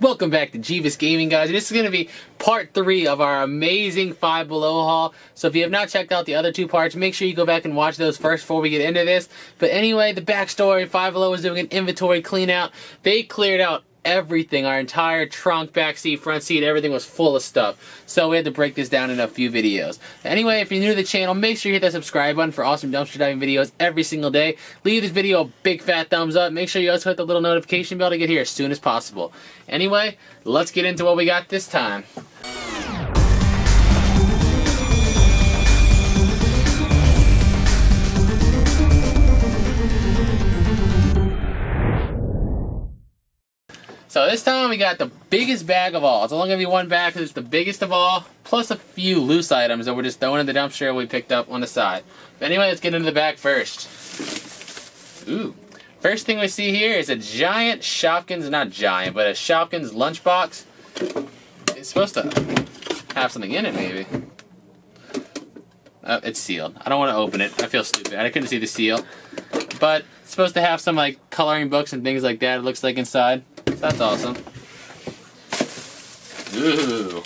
Welcome back to Jeevis Gaming, guys, and this is going to be part 3 of our amazing 5 Below haul. So if you have not checked out the other two parts, make sure you go back and watch those first before we get into this. But anyway, the backstory, 5 Below is doing an inventory clean out. They cleared out everything, our entire trunk, back seat, front seat, everything was full of stuff. So we had to break this down in a few videos. Anyway, if you're new to the channel, make sure you hit that subscribe button for awesome dumpster diving videos every single day. Leave this video a big fat thumbs up. Make sure you also hit the little notification bell to get here as soon as possible. Anyway, let's get into what we got this time. So this time we got the biggest bag of all. It's only going to be one bag because it's the biggest of all, plus a few loose items that we're just throwing in the dumpster we picked up on the side. But anyway, let's get into the bag first. Ooh. First thing we see here is a giant Shopkins, not giant, but a Shopkins lunchbox. It's supposed to have something in it, maybe. Oh, it's sealed. I don't want to open it. I feel stupid. I couldn't see the seal. But it's supposed to have some like coloring books and things like that, it looks like, inside. That's awesome. Ooh,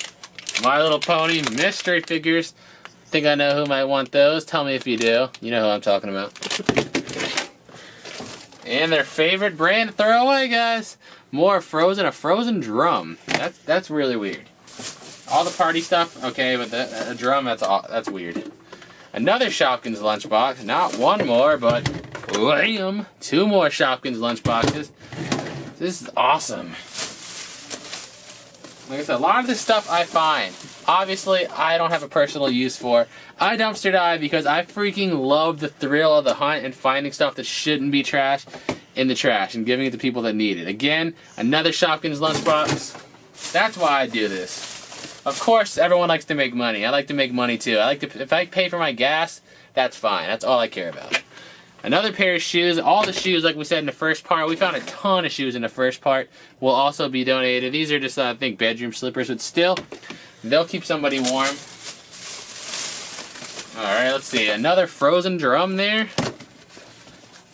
My Little Pony mystery figures. Think I know who might want those. Tell me if you do. You know who I'm talking about. And their favorite brand to throw away, guys. More Frozen, a Frozen drum. That's really weird. All the party stuff, okay, but a drum, that's weird. Another Shopkins lunchbox. Not one more, but wham, two more Shopkins lunchboxes. This is awesome. Like I said, a lot of this stuff I find. Obviously, I don't have a personal use for. I dumpster dive because I freaking love the thrill of the hunt and finding stuff that shouldn't be trash in the trash and giving it to people that need it. Again, another Shopkins lunchbox. That's why I do this. Of course, everyone likes to make money. I like to make money too. I like to, if I pay for my gas, that's fine. That's all I care about. Another pair of shoes. All the shoes, like we said in the first part, we found a ton of shoes in the first part, will also be donated. These are just, I think, bedroom slippers, but still, they'll keep somebody warm. Alright, let's see. Another Frozen drum there.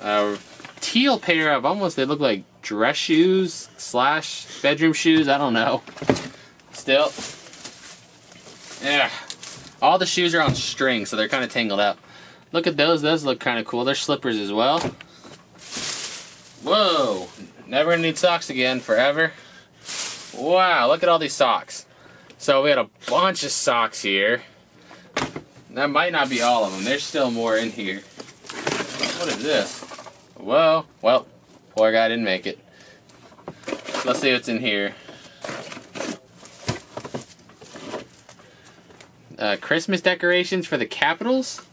A teal pair of almost, they look like dress shoes / bedroom shoes. I don't know. Still. Yeah. All the shoes are on string, so they're kind of tangled up. Look at those. Those look kind of cool. They're slippers as well. Whoa. Never gonna need socks again forever. Wow. Look at all these socks. So we had a bunch of socks here. That might not be all of them. There's still more in here. What is this? Whoa. Well, poor guy didn't make it. Let's see what's in here. Christmas decorations for the Capitals.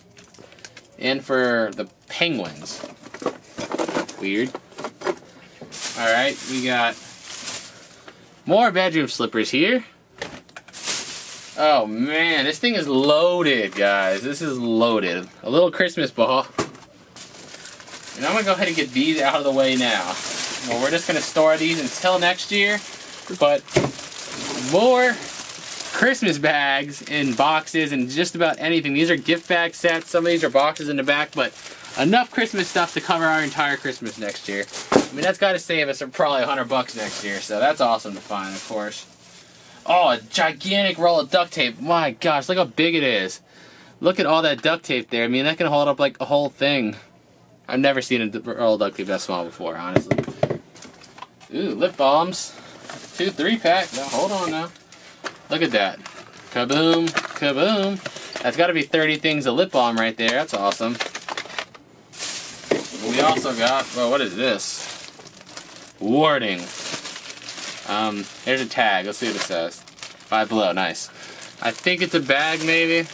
And for the Penguins. Weird. Alright, we got more bedroom slippers here. Oh man, this thing is loaded, guys. This is loaded. A little Christmas ball. And I'm going to go ahead and get these out of the way now. Well, we're just going to store these until next year. But more Christmas bags and boxes and just about anything. These are gift bag sets. Some of these are boxes in the back, but enough Christmas stuff to cover our entire Christmas next year. I mean, that's got to save us probably $100 next year, so that's awesome to find, of course. Oh, a gigantic roll of duct tape. My gosh, look how big it is. Look at all that duct tape there. I mean, that can hold up like a whole thing. I've never seen a roll of duct tape that small before, honestly. Ooh, lip balms. 2 3-pack. Now, hold on now. Look at that. Kaboom, kaboom. That's got to be 30 things of lip balm right there. That's awesome. We also got, well, what is this? Warning. There's a tag. Let's see what it says. 5 Below, nice. I think it's a bag, maybe.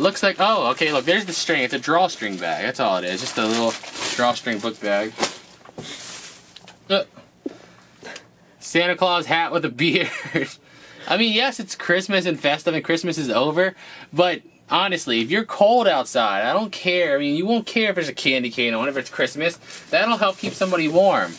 Looks like, oh, okay, look, there's the string. It's a drawstring bag. That's all it is. Just a little drawstring book bag. Santa Claus hat with a beard. I mean, yes, it's Christmas and festive and Christmas is over, but honestly, if you're cold outside, I don't care. I mean, you won't care if there's a candy cane on, if it's Christmas. That'll help keep somebody warm.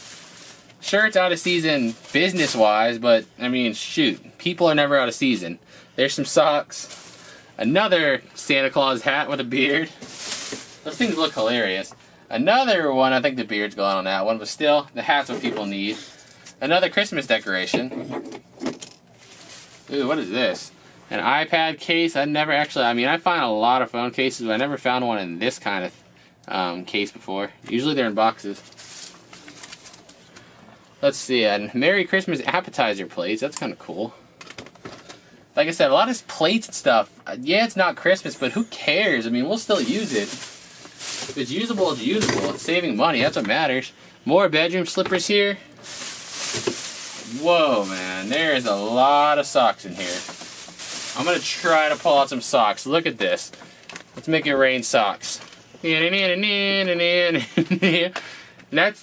Sure, it's out of season business-wise, but, I mean, shoot. People are never out of season. There's some socks. Another Santa Claus hat with a beard. Those things look hilarious. Another one, I think the beard's gone on that one, but still, the hat's what people need. Another Christmas decoration. Ooh, what is this? An iPad case. I never actually, I mean, I find a lot of phone cases, but I never found one in this kind of case before. Usually they're in boxes. Let's see, a Merry Christmas appetizer plates. That's kind of cool. Like I said, a lot of plates and stuff. Yeah, it's not Christmas, but who cares? I mean, we'll still use it. If it's usable, it's usable. It's saving money. That's what matters. More bedroom slippers here. Whoa, man. There is a lot of socks in here. I'm going to try to pull out some socks. Look at this. Let's make it rain socks. That's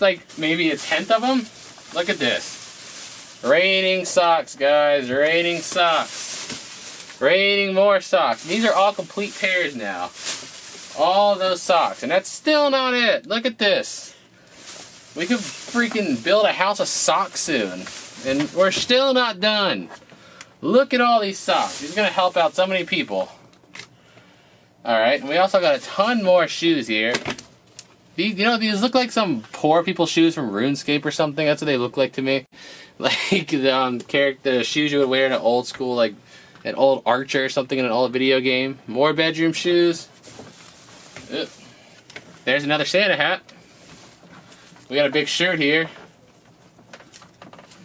like maybe a 10th of them. Look at this. Raining socks, guys. Raining socks. Raining more socks. These are all complete pairs now. All those socks. And that's still not it. Look at this. We could freaking build a house of socks soon. And we're still not done. Look at all these socks. These are going to help out so many people. Alright, and we also got a ton more shoes here. These, you know, these look like some poor people's shoes from RuneScape or something. That's what they look like to me. Like the shoes you would wear in an old school, like an old archer or something in an old video game. More bedroom shoes. Oop. There's another Santa hat. We got a big shirt here.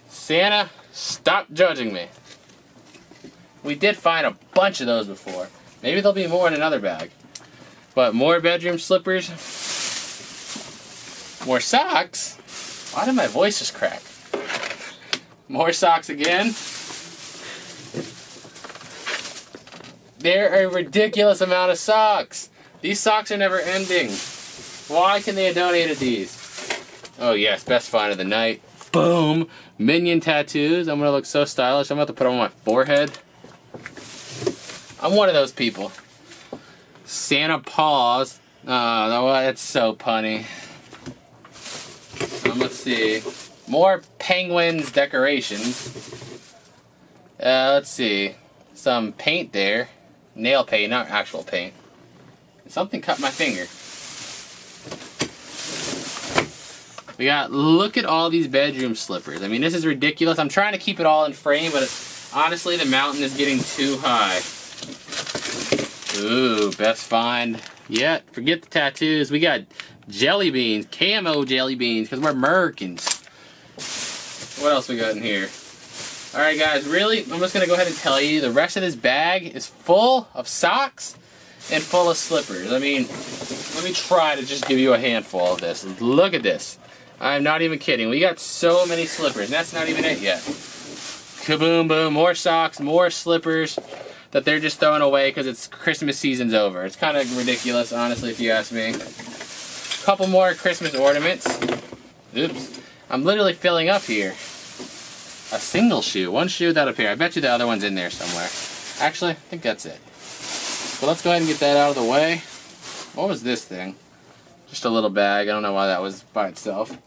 Santa, stop judging me. We did find a bunch of those before. Maybe there'll be more in another bag. But more bedroom slippers. More socks. Why did my voice just crack? More socks again. There are a ridiculous amount of socks. These socks are never ending. Why can they have donated these? Oh yes, best find of the night. Boom! Minion tattoos. I'm gonna look so stylish. I'm about to put them on my forehead. I'm one of those people. Santa Paws. Oh, that's so punny. Let's see. More penguins decorations. Let's see. Some paint there. Nail paint, not actual paint. Something cut my finger. We got, look at all these bedroom slippers. I mean, this is ridiculous. I'm trying to keep it all in frame, but it's, honestly, the mountain is getting too high. Ooh, best find yet. Forget the tattoos. We got jelly beans, camo jelly beans, because we're Merkins. What else we got in here? Alright guys, really, I'm just going to go ahead and tell you, the rest of this bag is full of socks and full of slippers. I mean, let me try to just give you a handful of this. Look at this. I'm not even kidding. We got so many slippers, and that's not even it yet. Kaboom, boom, more socks, more slippers that they're just throwing away because it's Christmas season's over. It's kind of ridiculous, honestly, if you ask me. A couple more Christmas ornaments. Oops. I'm literally filling up here. A single shoe. One shoe without a pair. I bet you the other one's in there somewhere. Actually, I think that's it. So let's go ahead and get that out of the way. What was this thing? Just a little bag. I don't know why that was by itself.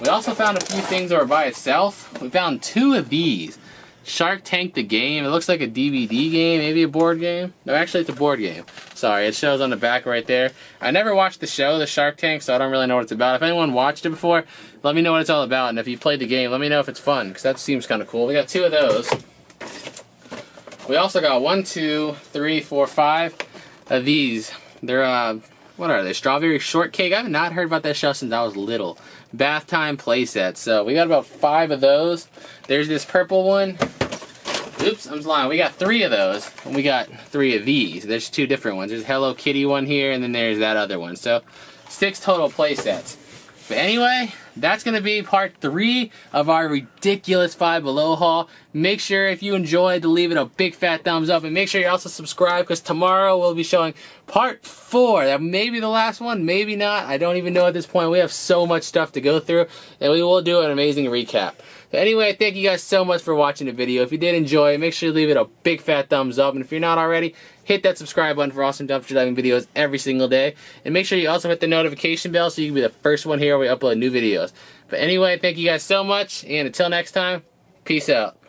We also found a few things that were by itself. We found two of these. Shark Tank the game. It looks like a DVD game, maybe a board game. No, actually it's a board game. Sorry, it shows on the back right there. I never watched the show, the Shark Tank, so I don't really know what it's about. If anyone watched it before, let me know what it's all about. And if you played the game, let me know if it's fun, because that seems kind of cool. We got two of those. We also got 5 of these. They're, what are they? Strawberry Shortcake. I've not heard about that show since I was little. Bath time play sets. So we got about 5 of those. There's this purple one. Oops, I'm lying. We got 3 of those, and we got 3 of these. There's 2 different ones. There's Hello Kitty one here, and then there's that other one. So 6 total play sets. But anyway, that's going to be part 3 of our ridiculous 5 Below haul. Make sure if you enjoyed to leave it a big fat thumbs up. And make sure you also subscribe, because tomorrow we'll be showing part 4. That may be the last one, maybe not. I don't even know at this point. We have so much stuff to go through, and we will do an amazing recap. So anyway, thank you guys so much for watching the video. If you did enjoy it, make sure you leave it a big fat thumbs up. And if you're not already, hit that subscribe button for awesome dumpster diving videos every single day. And make sure you also hit the notification bell so you can be the first one here where we upload new videos. But anyway, thank you guys so much, and until next time, peace out.